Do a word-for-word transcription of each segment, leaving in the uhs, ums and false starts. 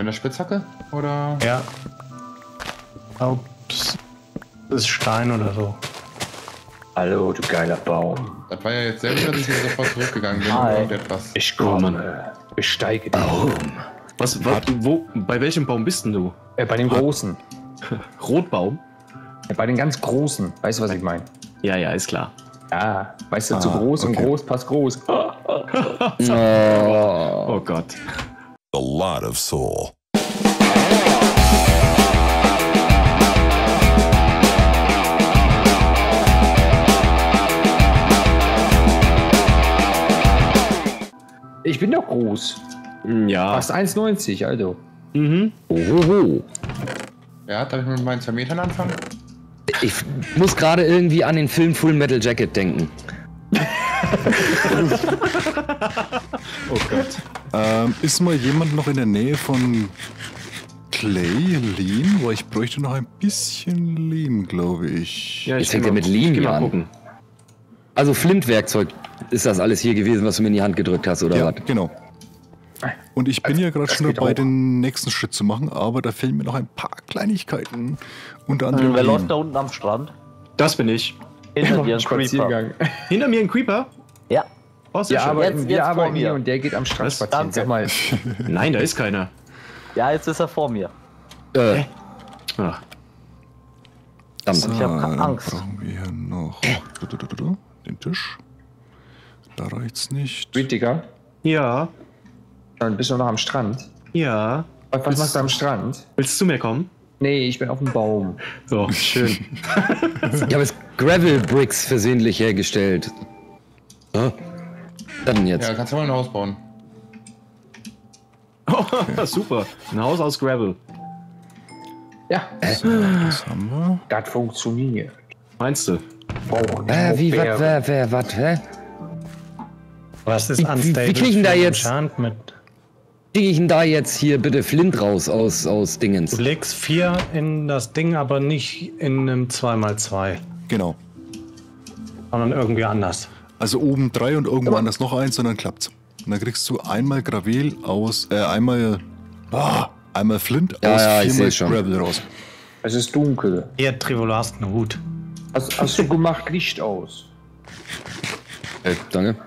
Mit einer Spitzhacke? Oder? Ja. Ups. Das ist Stein oder so. Hallo, du geiler Baum. Das war ja jetzt sehr gut, dass ich wieder sofort zurückgegangen bin. Hi. Und etwas. Ich komme. Besteige den Baum. Was, was, wo, bei welchem Baum bist denn du? Äh, bei dem großen. Rotbaum? Ja, bei den ganz großen. Weißt du, was ich meine? Ja, ja, ist klar. Ja, weißt du, ah, zu groß okay. und groß passt groß. Oh, oh, oh. Oh Gott. A lot of soul. Ich bin doch groß. Ja. Fast eins neunzig, also. Mhm. Ohoho. Ja, darf ich mit meinen zwei Metern anfangen? Ich muss gerade irgendwie an den Film Full Metal Jacket denken. Oh Gott. Ähm, ist mal jemand noch in der Nähe von Clay, Lean? Weil ich bräuchte noch ein bisschen Lean, glaube ich. Ja, ich Jetzt fängt er mit Lean hier an. Also Flintwerkzeug ist das alles hier gewesen, was du mir in die Hand gedrückt hast, oder ja, was? Genau. Und ich bin ja gerade schon dabei, den nächsten Schritt zu machen, aber da fehlen mir noch ein paar Kleinigkeiten. Unter anderem. Wer läuft da unten am Strand? Das bin ich. Hinter dir ein Creeper. Hinter mir ein Creeper? Ja. Oh, ja, aber jetzt, wir jetzt arbeiten hier und der geht am Strand spazieren. Sag mal. Nein, da ist keiner. Ja, jetzt ist er vor mir. Äh. Ach. So, ich hab Angst. Dann brauchen wir hier noch den Tisch. Da reicht's nicht. Rüdiger? Ja. Dann bist du noch am Strand? Ja. Was willst machst du am Strand? Willst du zu mir kommen? Nee, ich bin auf dem Baum. So, schön. Ich habe jetzt Gravel Bricks versehentlich hergestellt. Was denn jetzt? Ja, kannst du mal ein Haus bauen. Oh, okay. Super. Ein Haus aus Gravel. Ja. So, das haben wir. Das funktioniert. Meinst du? Wow, äh, wie, was, wer, wer, was, hä? Was ist unstable? Wie kriegen da jetzt... Kriege ich denn da jetzt hier bitte Flint raus aus, aus Dingens? Du legst vier in das Ding, aber nicht in einem zwei mal zwei. Genau. Sondern irgendwie anders. Also oben drei und irgendwo aber anders noch eins und dann klappt's. Und dann kriegst du einmal Gravel aus, äh, einmal, oh, einmal Flint ja, aus, ja, viermal Gravel raus. Es ist dunkel. Ja, Trevor, du hast einen Hut. Hast, hast du gemacht Licht aus? Äh, danke.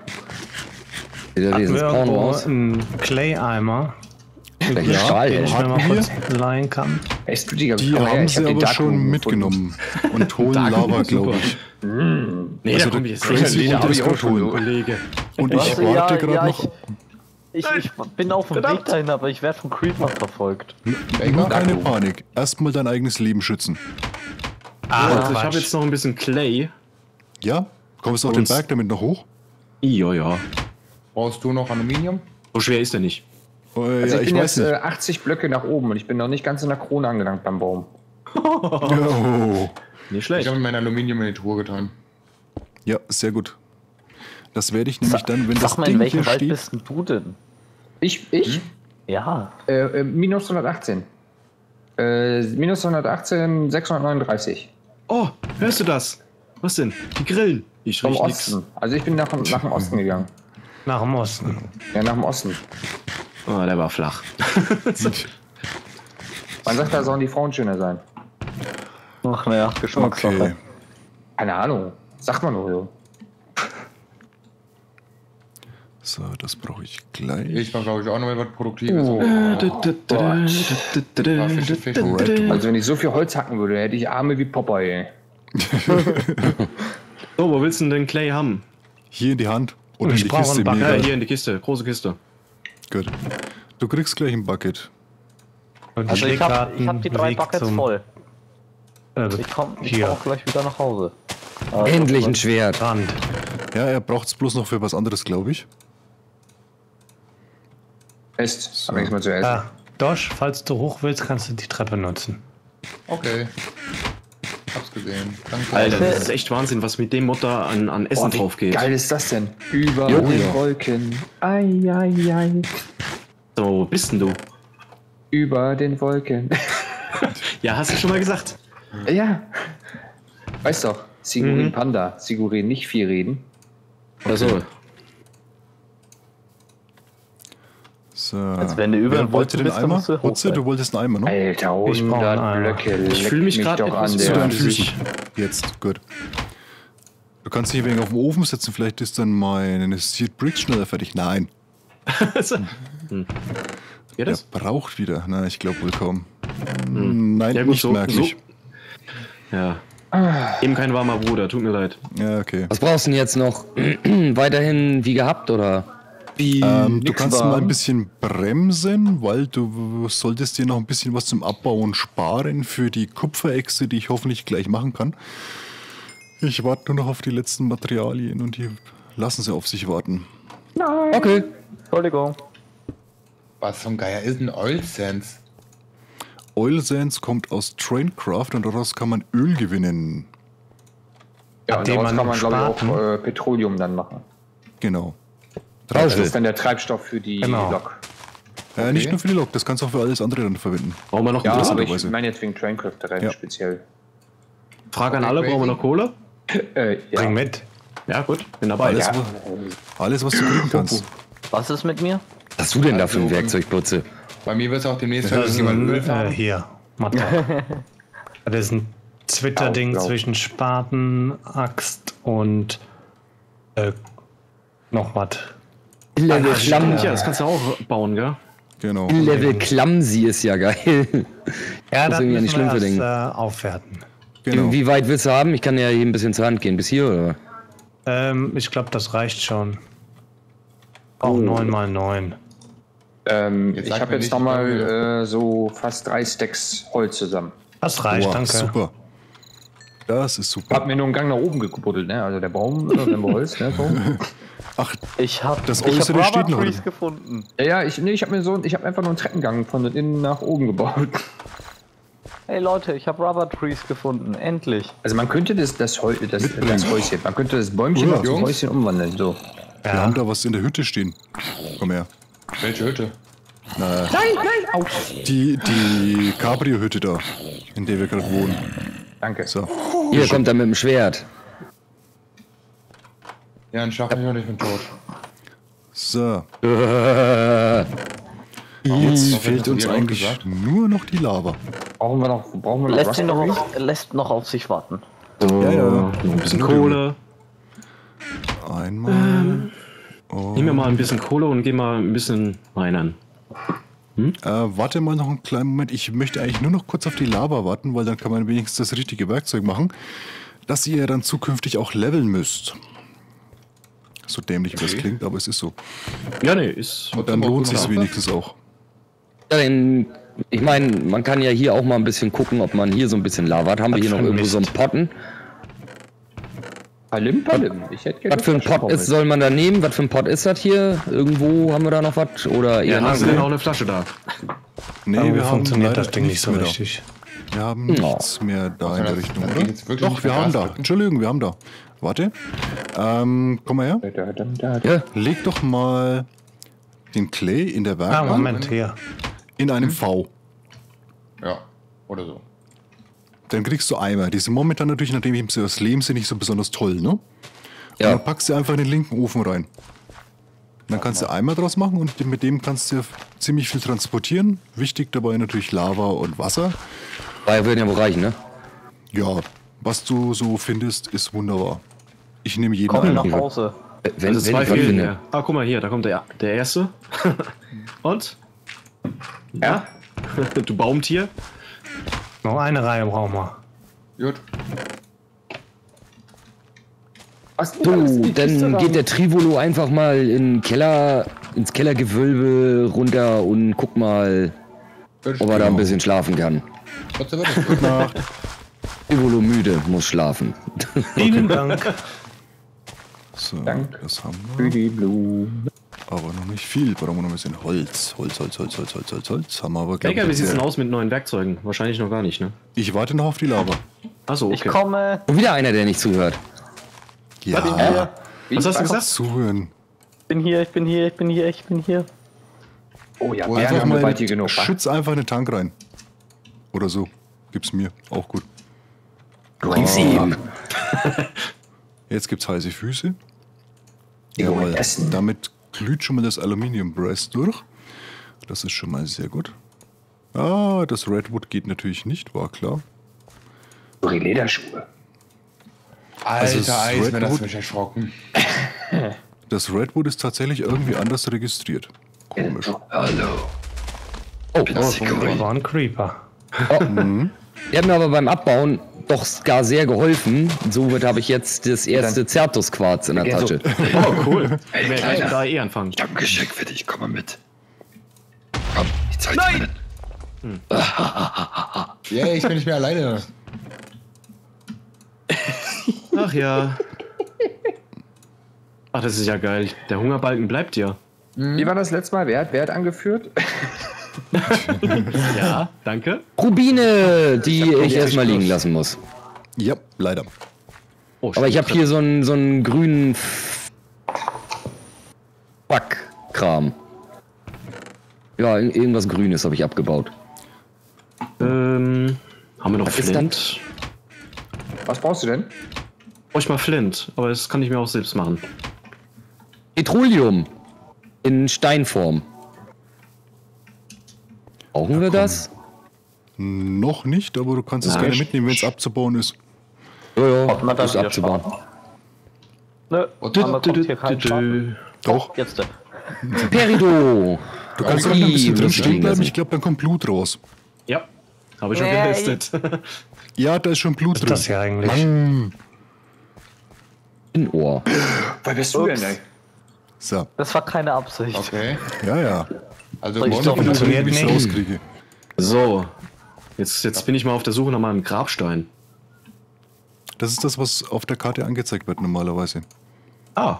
Wieder dieses Braun raus. Ein Clay-Eimer. Welchen ja, Stahl, den ich mir mal kurz leihen kann. Echt, die haben sie aber schon mitgenommen. Und holen Lava, glaube ich. Mm. Nee, also da kommt jetzt Crazy und das Kollege. Und ich also, warte ja, gerade ja, noch... Ich, ich, ich bin auf dem Weg dahin, aber ich werde von Creeper verfolgt. Nur keine Panik. Erstmal dein eigenes Leben schützen. Ah, also ich habe jetzt noch ein bisschen Clay. Ja? Kommst du auf den Berg damit noch hoch? Ja, ja. Brauchst du noch Aluminium? So schwer ist er nicht. Oh, ja, also ich, ich bin weiß jetzt nicht. achtzig Blöcke nach oben und ich bin noch nicht ganz in der Krone angelangt beim Baum. Oh. Nicht schlecht. Ich habe mein Aluminium in die Truhe getan. Ja, sehr gut. Das werde ich nämlich Sa dann, wenn sag das mal, Ding in welchem Wald steht. Bist denn du denn? Ich? Ich? Hm? Ja. Äh, äh, minus hundertachtzehn. Äh, minus hundertachtzehn, sechshundertneununddreißig. Oh, hörst du das? Was denn? Die Grillen. Ich riech nichts. Also ich bin nach, nach dem Osten gegangen. Nach dem Osten. Ja, nach dem Osten. Oh, der war flach. Man sagt, da sollen die Frauen schöner sein. Ach, naja, Geschmackssache. Okay. Keine Ahnung. Sagt man nur so. So, das brauche ich gleich. Ich mache, glaube ich, auch noch mal was Produktives. Oh. Oh. Also, wenn ich so viel Holz hacken würde, hätte ich Arme wie Popeye. So, wo willst du denn Clay haben? Hier in die Hand. Und ich brauche einen Bucket. Ja, hier in die Kiste, große Kiste. Gut. Du kriegst gleich ein Bucket. Und also ich hab, ich hab die drei Weg Buckets voll. Äh, ich komm ich komm auch gleich wieder nach Hause. Aber endlich ein Schwert. Hand. Ja, er braucht's bloß noch für was anderes, glaube ich. Esst. So. Hab nichts mehr zu essen. Ah, Dosh, falls du hoch willst, kannst du die Treppe nutzen. Okay. Hab's gesehen. Danke. Alter, das ist echt Wahnsinn, was mit dem Motor an, an Essen oh, drauf geht. Wie geil ist das denn? Über jo, den ja. Wolken. Ei, ei, ei. So, bist denn du? Über den Wolken. Ja, hast du schon mal gesagt. Ja. Weißt doch, Sigurin mhm. Panda. Sigurin nicht viel reden. Okay. Oder so. So. Als wenn du über den Wolze bist, dann musst du hoch sein. Du wolltest einen Eimer, ne? Alter, hundert Blöcke. Ich fühle mich gerade etwas zu deinen Füßen. Jetzt, gut. Du kannst dich wegen auf den Ofen setzen, vielleicht ist dann meine Seed Bricks schneller fertig. Nein. hm. Geht das? Der braucht wieder. Na, ich glaube wohl kaum. Hm. Nein, ja, gut, nicht so, merke so. ich. Ja. Ah. Eben kein warmer Bruder, tut mir leid. Ja, okay. Was brauchst du denn jetzt noch? Weiterhin wie gehabt, oder? Wie ähm, du kannst warm. mal ein bisschen bremsen, weil du solltest dir noch ein bisschen was zum Abbauen sparen für die Kupferechse, die ich hoffentlich gleich machen kann. Ich warte nur noch auf die letzten Materialien und die lassen sie auf sich warten. Nein. Okay. Entschuldigung. Was zum Geier ist denn Oil Sands? Oil Sands kommt aus Traincraft und daraus kann man Öl gewinnen. Ja, und daraus kann man, glaube ich, auch äh, Petroleum dann machen. Genau. Das ist dann der Treibstoff für die genau. Lok. Okay. Äh, nicht nur für die Lok, das kannst du auch für alles andere dann verwenden. Brauchen wir noch ja, aber ich meine jetzt wegen Traincraft rein ja. speziell. Frage an alle, brauchen wir noch Kohle? Äh, ja. Bring mit. Ja, gut, bin dabei. Alles, ja. wo, alles was du kriegen kannst. Was ist mit mir? Was hast du denn da für ein Werkzeug, Putze? Bei mir wird es auch demnächst hören, dass jemand Öl fahren. Äh, hier, Mathe. Das ist ein Twitter-Ding zwischen Spaten, Axt und äh, noch was. Level ah, Clumsy. Ja, das kannst du auch bauen, gell? Genau. Level Clumsy ist ja geil. Ja, das müssen wir erst äh, aufwerten. Genau. Wie weit willst du haben? Ich kann ja eben ein bisschen zur Hand gehen. Bis hier, oder? Ähm, ich glaube, das reicht schon. Auch neun mal neun. Ähm, ich habe jetzt nochmal äh, so fast drei Stacks Holz zusammen. Das reicht, wow, danke. Super. Das ist super. Ich habe mir nur einen Gang nach oben gebuddelt, ne? Also der Baum, äh, der Holz, ne? Baum. Ach, ich habe das äußere hab steht noch gefunden. Ja, ja, ich, nee, ich habe mir so, ich habe einfach nur einen Treppengang von innen nach oben gebaut. Hey Leute, ich habe Rubber Trees gefunden, endlich. Also man könnte das, das, Heu, das, das Häuschen, man könnte das Bäumchen ja, auf das Häuschen umwandeln, so. Ja. Wir haben da was in der Hütte stehen. Komm her. Welche Hütte? Na, nein, nein, auf. Die, die Cabrio-Hütte da, in der wir gerade wohnen. Danke. So. Hier kommt er mit dem Schwert. Ja, ein Schach, ich noch nicht, bin tot. So. Jetzt fehlt uns eigentlich nur noch die Lava. Brauchen wir noch, brauchen wir noch lässt, ihn noch auf, lässt noch auf sich warten. So. Ja, ja. Noch ein bisschen Kohle. Einmal. Ähm, nehmen wir mal ein bisschen Kohle und gehen mal ein bisschen reinern. Hm? Äh, warte mal noch einen kleinen Moment. Ich möchte eigentlich nur noch kurz auf die Lava warten, weil dann kann man wenigstens das richtige Werkzeug machen, dass ihr dann zukünftig auch leveln müsst. So dämlich, okay. wie das klingt, aber es ist so. Ja, nee, ist. Und dann lohnt sich wenigstens auch. Ja, denn ich meine, man kann ja hier auch mal ein bisschen gucken, ob man hier so ein bisschen Lava hat. Haben das wir hier noch irgendwo Mist. so einen Potten? Palim, Palim. Ich hätte was für ein Pot ist, soll man da nehmen? Was für ein Pot ist das hier? Irgendwo haben wir da noch was? Oder eher ja, hast du denn auch eine Flasche da? Nee, wir, wir funktioniert das Ding nicht so richtig. Da. Wir haben no. nichts mehr da in der Richtung, oder? Doch, wir haben da. Entschuldigung, wir haben da. Warte. Ähm, komm mal her. Da, da, da, da. Ja. Leg doch mal den Clay in der Werkbank. Ah, Moment, hier. In einem hm. V. Ja, oder so. Dann kriegst du Eimer. Die sind momentan natürlich, nachdem ich im Service leben, sind nicht so besonders toll, ne? Ja. Und dann packst du einfach in den linken Ofen rein. Dann kannst du Eimer draus machen und mit dem kannst du ziemlich viel transportieren. Wichtig dabei natürlich Lava und Wasser. Weil würden ja wohl reichen, ne? Ja, was du so findest, ist wunderbar. Ich nehme jeden Komm nach Hause. Wenn es zwei fehlen, ja. Ah, guck mal hier, da kommt der, der erste. Und? Ja? Du Baumtier. Noch eine Reihe brauchen wir. Gut. So, dann geht der Trivolo einfach mal in den Keller, ins Kellergewölbe runter und guck mal, ob er da ein bisschen schlafen kann. Gute Nacht. Trivolo müde, muss schlafen. Vielen Dank. So, Dank. Das haben wir. Für die Blumen. Aber noch nicht viel, brauchen wir noch ein bisschen Holz. Holz, Holz, Holz, Holz, Holz, Holz, Holz. Haben wir aber gar nicht. Egal, wie sieht es denn aus mit neuen Werkzeugen? Wahrscheinlich noch gar nicht, ne? Ich warte noch auf die Lava. Achso, okay. Ich komme. Und wieder einer, der nicht zuhört. Ja. Ich bin hier. Was hast du gesagt? Zuhören. Ich bin hier, ich bin hier, ich bin hier, ich bin hier. Oh ja, oh, Berge haben wir bald hier genug. Schütz einfach in den Tank rein. Oder so. Gib's mir. Auch gut. Du bringst ihn. Jetzt gibt's heiße Füße. Jawohl. Damit glüht schon mal das Aluminium-Brass durch. Das ist schon mal sehr gut. Ah, das Redwood geht natürlich nicht, war klar. Die Lederschuhe. Alter, also Eis, Redwood, das mich erschrocken. Das Redwood ist tatsächlich irgendwie anders registriert. Komisch. Hallo. Oh, das war ein Creeper. Oh. Mhm. Die hat mir aber beim Abbauen doch gar sehr geholfen. Somit habe ich jetzt das erste Zertus-Quarz in der ja, Tasche. So. Oh, cool. Hey, ich werde da eh anfangen. Ich habe ein Geschenk für dich, komm mal mit. Komm, die Zeit. Nein! Hm. Yeah, ich bin nicht mehr alleine. Ach ja. Ach, das ist ja geil. Der Hungerbalken bleibt ja. Wie war das letzte Mal? Wer hat, wer hat angeführt? Ja, danke. Rubine, die ich, ich erstmal liegen lassen muss. Ja, leider. Oh, aber ich habe hier so einen, so einen grünen Fuck-Kram. Ja, irgendwas Grünes habe ich abgebaut. Ähm, haben wir noch was Flint? Was brauchst du denn? Brauch ich mal Flint, aber das kann ich mir auch selbst machen. Petroleum in Steinform. Brauchen wir das? Noch nicht, aber du kannst es gerne mitnehmen, wenn es abzubauen ist. Ja, ja, das ist abzubauen. Ne, doch. Jetzt. Perido! Du kannst doch noch ein bisschen drin stehen bleiben, ich glaube, dann kommt Blut raus. Ja, habe ich schon getestet. Ja, da ist schon Blut drin. Was ist das hier eigentlich? In Ohr. Wer bist du denn, ey? So. Das war keine Absicht. Okay. Ja, ja. Also, ich glaube, das wird nicht rauskriegen. So. Jetzt, jetzt bin ich mal auf der Suche nach meinem Grabstein. Das ist das, was auf der Karte angezeigt wird, normalerweise. Ah.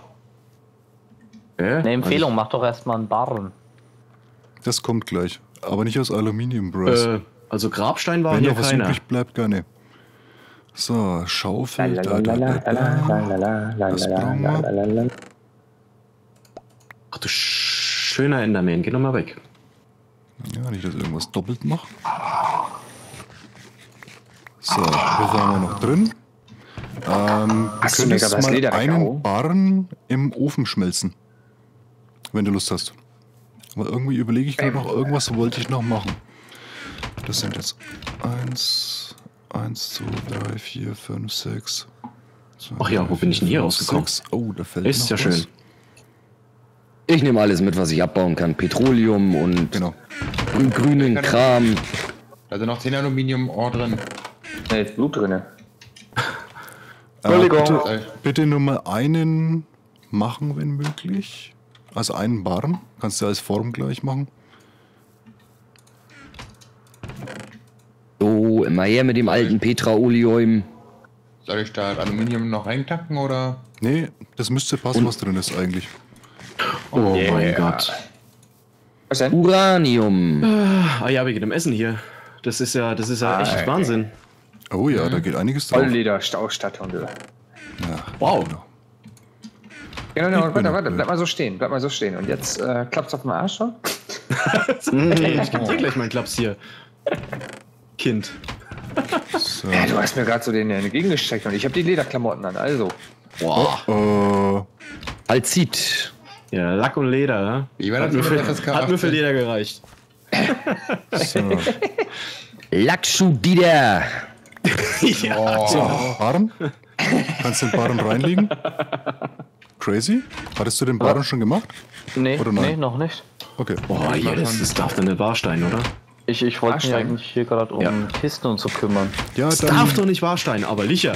Äh, Eine Empfehlung, also, mach doch erstmal einen Barren. Das kommt gleich. Aber nicht aus Aluminium, Bros. Äh, also, Grabstein war hier keiner. Wenn noch was übrig bleibt, gerne. So, Schaufel. Das brauchen wir. Ach du schöner Enderman, geh nochmal weg. Ja, nicht, dass irgendwas doppelt macht. So, wir waren wir noch drin. Ähm, wir können jetzt mal einen Barren im Ofen schmelzen. Wenn du Lust hast. Aber irgendwie überlege ich gerade noch, irgendwas wollte ich noch machen. Das sind jetzt eins, eins, zwei, drei, vier, fünf, sechs. Ach ja, wo bin ich denn hier rausgekommen? Oh, da fällt ist ja schön. Ich nehme alles mit, was ich abbauen kann. Petroleum und genau. grünen Kram. Also noch zehn Aluminium-Ohr drin. Ne, ist Blut drin. äh, bitte, bitte nur mal einen machen, wenn möglich. Also einen Barren. Kannst du als Form gleich machen. So, immer her mit dem alten Petraolium. Soll ich da Aluminium noch eintacken oder? Nee, das müsste passen, und was drin ist eigentlich. Oh yeah. Mein Gott. Was denn? Uranium. Ah ja, wir gehen im Essen hier. Das ist ja, das ist ja echt Alter. Wahnsinn. Oh ja, mhm. Da geht einiges drauf. Vollleder-Ausstattung. Ja, wow. Genau, genau. Warte, warte, bleib mal so stehen. Bleib mal so stehen. Und jetzt äh, klappt's auf dem Arsch schon. Ich geb dir gleich meinen Klaps hier. Kind. So. Ja, du hast mir gerade so den entgegengesteckt und ich habe die Lederklamotten an, also. Wow. Oh, äh. Alzit. Ja, Lack und Leder, ne? Hat, mir für, hat mir für Leder gereicht. So. Lackschuh-Dieder. Ja. Oh. So, Barren? Kannst du den Barren reinlegen? Crazy? Hattest du den Barren oh. schon gemacht? Nee, oder nein? Nee, noch nicht. Okay. Boah, ja, das ist doch dann der Warstein, oder? Ich, ich wollte mich eigentlich hier gerade um ja. Kisten und so kümmern. Ja, das darf doch nicht Warstein, aber Licher.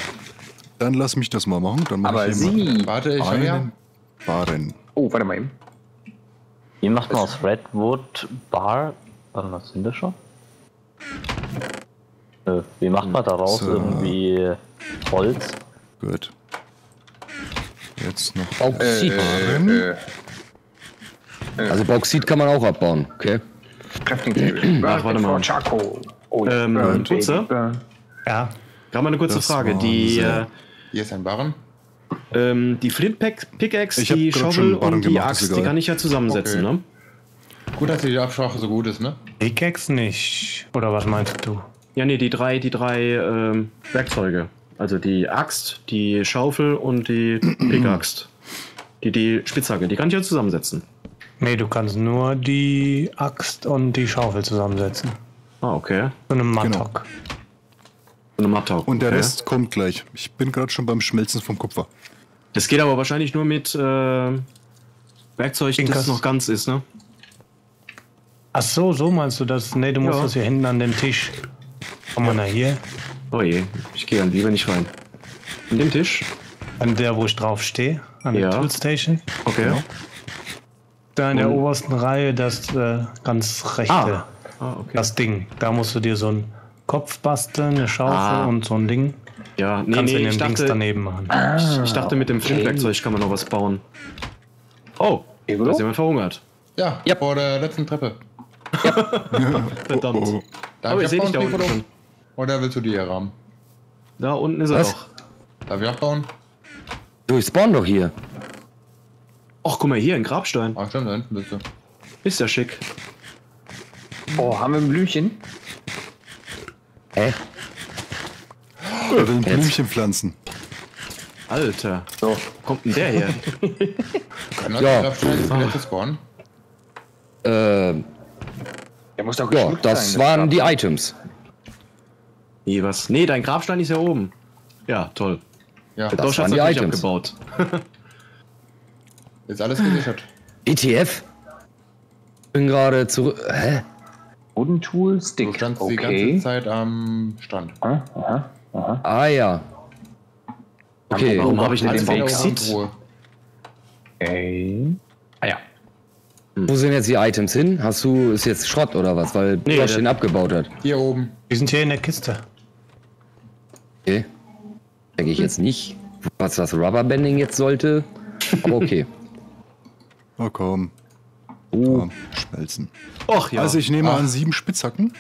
Dann lass mich das mal machen. Dann mach aber ich Sie. Warte, ich habe ja. Barren. Oh, warte mal eben. Hier macht man aus Redwood Bar. Warte mal, sind das schon? Nö, wie macht man daraus so. Irgendwie Holz? Gut. Jetzt noch Bauxit. Äh, äh, äh. Also Bauxit kann man auch abbauen, okay? Crafting Table. Ach, warte mal. Charcoal. Oh, ähm, burn, kurze? Burn. Ja. Gerade mal eine kurze das Frage. Die, äh, hier ist ein Barren. Ähm, die Flint-Pickaxe, die Schaufel und die gemacht, Axt, die kann ich ja zusammensetzen, okay. Ne? Gut, dass die Absprache so gut ist, ne? Pickaxe nicht. Oder was meinst du? Ja, ne, die drei, die drei ähm, Werkzeuge. Also die Axt, die Schaufel und die Pickaxe. Die, die Spitzhacke, die kann ich ja zusammensetzen. Nee, du kannst nur die Axt und die Schaufel zusammensetzen. Ah, okay. So eine Mattock. Genau. So eine Mattock. Und der okay. Rest kommt gleich. Ich bin gerade schon beim Schmelzen vom Kupfer. Das geht aber wahrscheinlich nur mit äh, Werkzeug, das noch ganz ist, ne? Ach so, so meinst du das? Ne, du musst ja. das hier hinten an dem Tisch. Komm mal nach hier. Oh je, ich gehe dann lieber nicht rein. An dem Tisch? An der, wo ich drauf stehe. An ja. der Toolstation. Okay. Genau. Da in der Und? obersten Reihe das äh, ganz rechte. Ah. Ah, okay. Das Ding. Da musst du dir so einen Kopf basteln, eine Schaufel ah. und so ein Ding. Ja, nee, Kannst nee, du ich dachte, daneben machen. Ah, ich, ich dachte, mit dem okay. Flintwerkzeug kann man noch was bauen. Oh, Ebro? Da ist jemand verhungert. Ja, ja, vor der letzten Treppe. Ja. Verdammt. Oh, oh. Da Aber ich sehe dich da unten schon. Oder willst du die hier rahmen? Da unten ist was? er doch. Darf ich abbauen? Du, ich spawn doch hier. Ach, guck mal hier, ein Grabstein. Ach stimmt, da hinten bist du. Ist ja schick. Oh, haben wir ein Blümchen? Hä? Er will ein Blümchen pflanzen. Alter, so. Wo kommt denn der her? Kann er ja. Grabstein spawnen? Ähm. Der muss doch ja, das sein, waren die Items. Nee, was? Nee, dein Grabstein ist ja oben. Ja, toll. Ja, das Dosch waren die Items. Abgebaut. Ist alles gesichert. E T F? Bin gerade zurück. Hä? Bodentool, Stick. Du standst okay. die ganze Zeit am Stand. Aha, aha, aha. Ah ja. Okay, warum habe ich denn den Exit? Ey. Ah ja. Wo sind jetzt die Items hin? Hast du, ist jetzt Schrott oder was? Weil nee, Bosch den abgebaut hat. Hier oben. Die sind hier in der Kiste. Okay. Denke ich jetzt nicht, was das Rubberbanding jetzt sollte. Aber okay. Oh komm. Oh. Komm, schmelzen. Och ja. Also ich nehme Ach. an sieben Spitzhacken.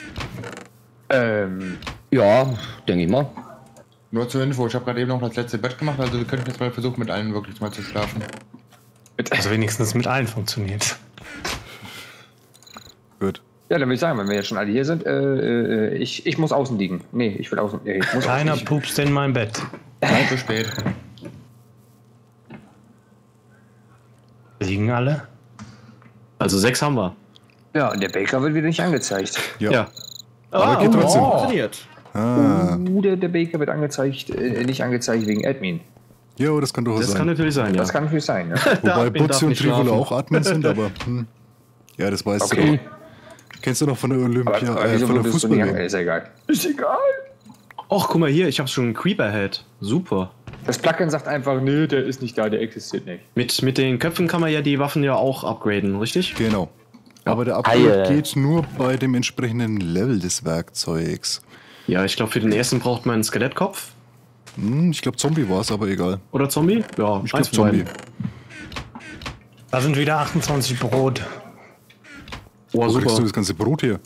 Ähm. Ja, denke ich mal. Nur zur Info, ich habe gerade eben noch das letzte Bett gemacht, also wir könnten jetzt mal versuchen, mit allen wirklich mal zu schlafen. Also wenigstens mit allen funktioniert. Gut. Ja, dann würde ich sagen, wenn wir jetzt schon alle hier sind, äh, äh, ich, ich muss außen liegen. Nee, ich will außen. Nee, ich muss Keiner außen pupst in mein Bett. Nein, zu spät. Liegen alle? Also sechs haben wir. Ja, und der Baker wird wieder nicht angezeigt. Ja. ja. Aber ah, geht trotzdem. Oh. Ah. Uh, der, der Baker wird angezeigt, äh, nicht angezeigt wegen Admin. Jo, das kann doch das sein. Das kann natürlich sein, ja. Das kann natürlich sein, ja. Wobei Butzi und Trivolo auch Admin sind, aber... Hm. Ja, das weißt okay. du doch. Kennst du noch von der Olympia, aber, aber äh, von der Fußball-W M? Ist egal. Ist egal. Och, guck mal hier, ich habe schon einen Creeper-Head. Super. Das Plugin sagt einfach, nö, der ist nicht da, der existiert nicht. Mit, mit den Köpfen kann man ja die Waffen ja auch upgraden, richtig? Genau. Ja. Aber der Upgrade Eie. geht nur bei dem entsprechenden Level des Werkzeugs. Ja, ich glaube, für den ersten braucht man einen Skelettkopf. Hm, ich glaube, Zombie war es, aber egal. Oder Zombie? Ja, ich glaube, Zombie. Da sind wieder achtundzwanzig Brot. Oh, Wo super. kriegst du das ganze Brot hier?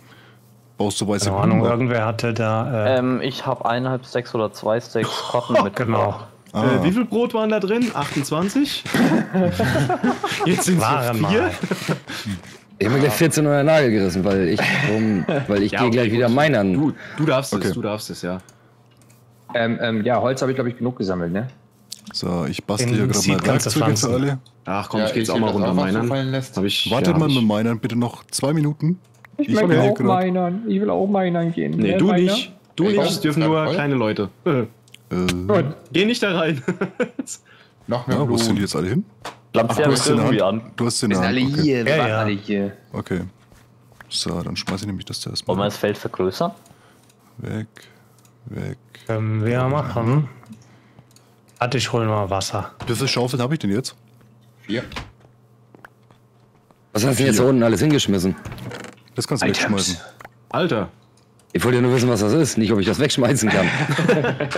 Baust du weiße Keine Ahnung, irgendwer hatte da... Äh ähm, ich habe eineinhalb Stacks oder zwei Stacks Kochen oh, mitgenommen. Genau. Ah. Äh, wie viel Brot waren da drin? achtundzwanzig? Jetzt sind es vier. Ich habe mir gleich vierzehn Uhr den Nagel gerissen, weil ich, um, weil ich ja, gehe okay, gleich gut. wieder meinern. Du, du darfst okay. es, du darfst es, ja. Ähm, ähm, ja, Holz habe ich, glaube ich, genug gesammelt, ne? So, ich bastel hier gerade mal Werkzeuge für alle. Ach komm, ja, ich gehe jetzt ich auch mal runter meinern. Wartet ja, mal mit Meinern bitte noch zwei Minuten. Ich, ich will auch meinern. Ich will auch meinern gehen. Nee, nee du meiner? nicht. Du ich nicht. Es dürfen nur voll. kleine Leute. Äh. Äh. Geh nicht da rein. Noch mehr. Ja, wo sind die jetzt alle hin? Ach, du, hast irgendwie an. du hast den Wir sind alle okay. hier. Wir ja, ja. alle hier. Okay. So, dann schmeiße ich nämlich das zuerst mal. Wollen wir das Feld vergrößern? Weg. Weg. Können wir machen. Warte, ich hol mal Wasser. Wie viele Schaufeln habe ich denn jetzt? Vier. Was hast du jetzt hier unten alles hingeschmissen? Das kannst du Items. wegschmeißen. Alter. Ich wollte ja nur wissen, was das ist. Nicht, ob ich das wegschmeißen kann.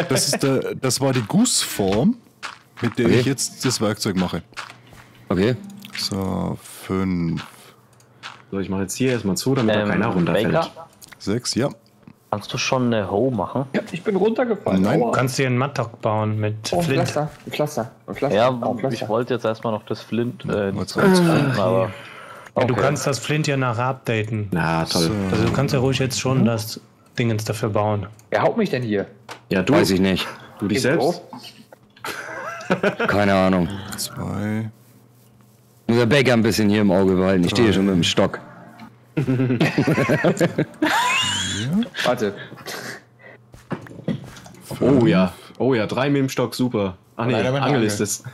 das, ist der, das war die Gussform, mit der okay. ich jetzt das Werkzeug mache. Okay. So, fünf. So, ich mache jetzt hier erstmal zu, damit ähm, da keiner runterfällt. Baker? Sechs, ja. Kannst du schon eine Hoe machen? Ja, ich bin runtergefallen. Nein, du kannst dir einen Mattock bauen mit oh, Flint. Cluster, ein Cluster, ein Cluster. Ja, oh, Cluster. Ich wollte jetzt erstmal noch das Flint. Äh, das Flint äh, aber okay. Du kannst das Flint ja nachher updaten. Na, toll. So. Also du kannst ja ruhig jetzt schon mhm. das Dingens dafür bauen. Wer haut mich denn hier? Ja, du. Weiß ich nicht. Du dich Geht selbst? Keine Ahnung. Zwei. Unser Bäcker ein bisschen hier im Auge behalten. Ich stehe schon mit dem Stock. Warte. Oh ja. Oh ja, drei mit dem Stock, super. Ach nee, Angel ist es.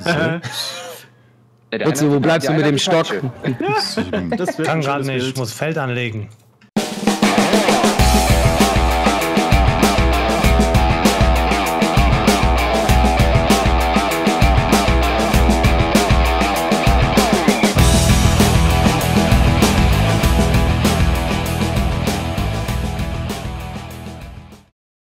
Wo bleibst du mit dem Stock? Das kann gerade nicht, ich muss Feld anlegen.